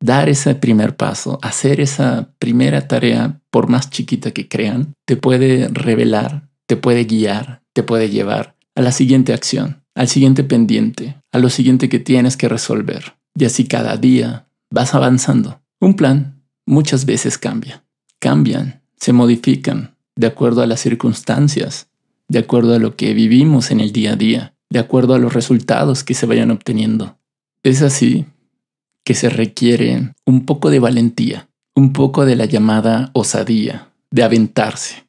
dar ese primer paso, hacer esa primera tarea, por más chiquita que crean, te puede revelar, te puede guiar, te puede llevar a la siguiente acción, al siguiente pendiente, a lo siguiente que tienes que resolver. Y así cada día vas avanzando. Un plan muchas veces cambia. Cambian, se modifican de acuerdo a las circunstancias, de acuerdo a lo que vivimos en el día a día, de acuerdo a los resultados que se vayan obteniendo. Es así que se requiere un poco de valentía, un poco de la llamada osadía, de aventarse.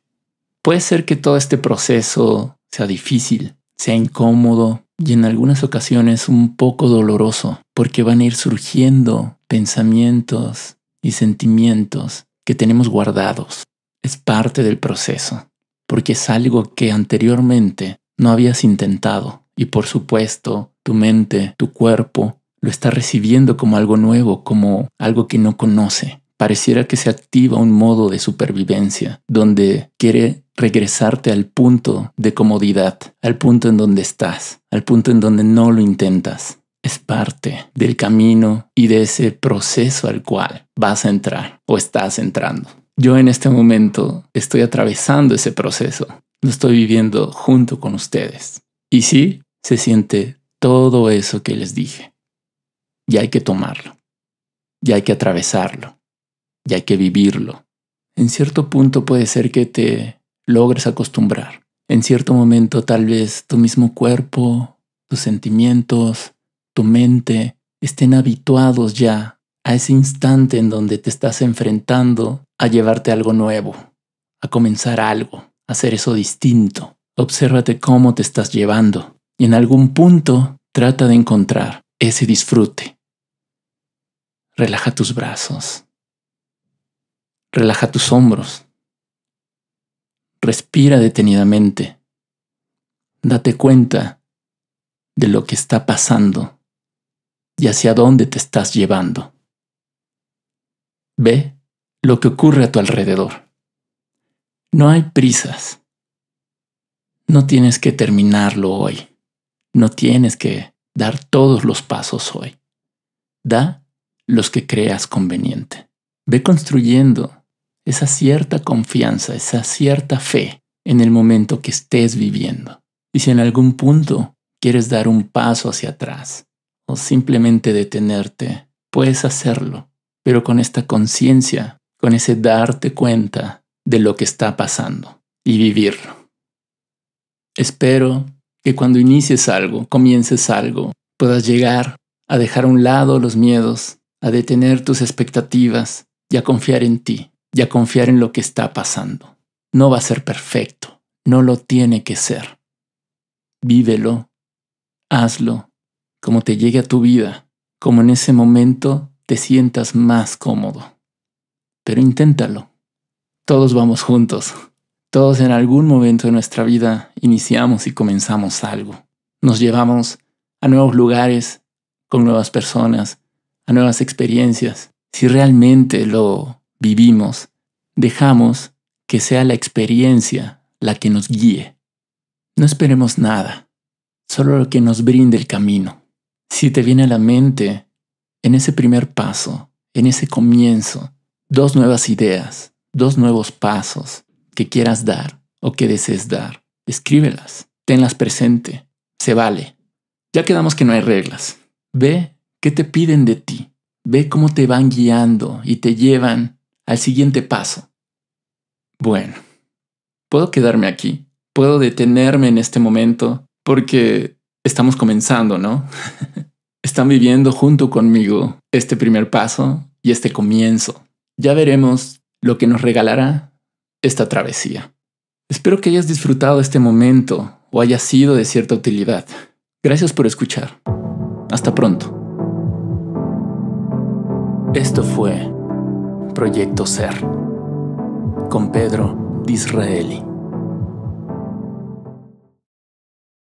Puede ser que todo este proceso sea difícil, sea incómodo y en algunas ocasiones un poco doloroso, porque van a ir surgiendo pensamientos y sentimientos que tenemos guardados. Es parte del proceso, porque es algo que anteriormente no habías intentado y por supuesto tu mente, tu cuerpo, lo está recibiendo como algo nuevo, como algo que no conoce. Pareciera que se activa un modo de supervivencia donde quiere regresarte al punto de comodidad, al punto en donde estás, al punto en donde no lo intentas. Es parte del camino y de ese proceso al cual vas a entrar o estás entrando. Yo en este momento estoy atravesando ese proceso. Lo estoy viviendo junto con ustedes. Y sí, se siente todo eso que les dije. Y hay que tomarlo, y hay que atravesarlo, y hay que vivirlo. En cierto punto puede ser que te logres acostumbrar. En cierto momento tal vez tu mismo cuerpo, tus sentimientos, tu mente estén habituados ya a ese instante en donde te estás enfrentando a llevarte algo nuevo, a comenzar algo, a hacer eso distinto. Obsérvate cómo te estás llevando y en algún punto trata de encontrar ese disfrute. Relaja tus brazos. Relaja tus hombros. Respira detenidamente. Date cuenta de lo que está pasando y hacia dónde te estás llevando. Ve lo que ocurre a tu alrededor. No hay prisas. No tienes que terminarlo hoy. No tienes que dar todos los pasos hoy. Da los que creas conveniente. Ve construyendo esa cierta confianza, esa cierta fe en el momento que estés viviendo. Y si en algún punto quieres dar un paso hacia atrás o simplemente detenerte, puedes hacerlo, pero con esta conciencia, con ese darte cuenta de lo que está pasando y vivirlo. Espero que cuando inicies algo, comiences algo, puedas llegar a dejar a un lado los miedos, a detener tus expectativas y a confiar en ti, y a confiar en lo que está pasando. No va a ser perfecto, no lo tiene que ser. Vívelo, hazlo, como te llegue a tu vida, como en ese momento te sientas más cómodo. Pero inténtalo. Todos vamos juntos. Todos en algún momento de nuestra vida iniciamos y comenzamos algo. Nos llevamos a nuevos lugares, con nuevas personas, a nuevas experiencias. Si realmente lo vivimos, dejamos que sea la experiencia la que nos guíe. No esperemos nada, solo lo que nos brinde el camino. Si te viene a la mente, en ese primer paso, en ese comienzo, dos nuevas ideas, dos nuevos pasos, que quieras dar o que desees dar, escríbelas, tenlas presente, se vale. Ya quedamos que no hay reglas. Ve qué te piden de ti, ve cómo te van guiando y te llevan al siguiente paso. Bueno, puedo quedarme aquí, puedo detenerme en este momento porque estamos comenzando, ¿no? Están viviendo junto conmigo este primer paso y este comienzo. Ya veremos lo que nos regalará esta travesía. Espero que hayas disfrutado este momento o haya sido de cierta utilidad. Gracias por escuchar. Hasta pronto. Esto fue Proyecto Ser con Pedro Disraeli.